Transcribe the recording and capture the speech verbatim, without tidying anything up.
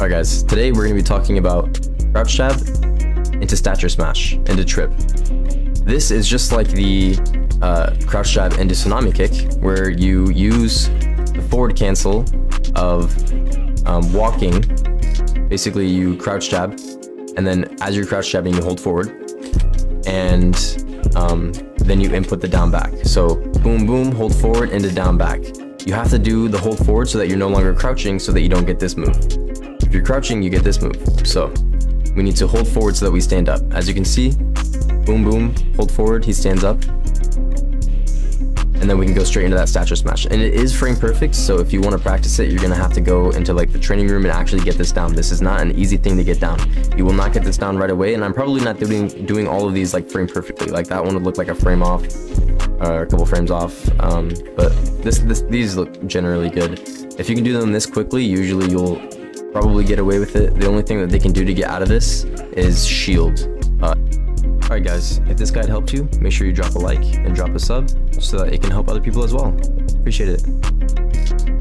Alright guys, today we're going to be talking about crouch jab into stature smash, into trip. This is just like the uh, crouch jab into tsunami kick, where you use the forward cancel of um, walking. Basically you crouch jab, and then as you're crouch jabbing you hold forward, and um, then you input the down back. So boom boom, hold forward into down back. You have to do the hold forward so that you're no longer crouching, so that you don't get this move. If you're crouching, you get this move. So we need to hold forward so that we stand up. As you can see, boom boom, hold forward, he stands up. And then we can go straight into that stature smash. And it is frame perfect, so if you want to practice it, you're going to have to go into like the training room and actually get this down. This is not an easy thing to get down. You will not get this down right away, and I'm probably not doing doing all of these like frame perfectly. Like that one would look like a frame off, or a couple frames off, um, but this, this these look generally good. If you can do them this quickly, usually you'll probably get away with it. The only thing that they can do to get out of this is shield. Uh, Alright guys, if this guide helped you, make sure you drop a like and drop a sub so that it can help other people as well. Appreciate it.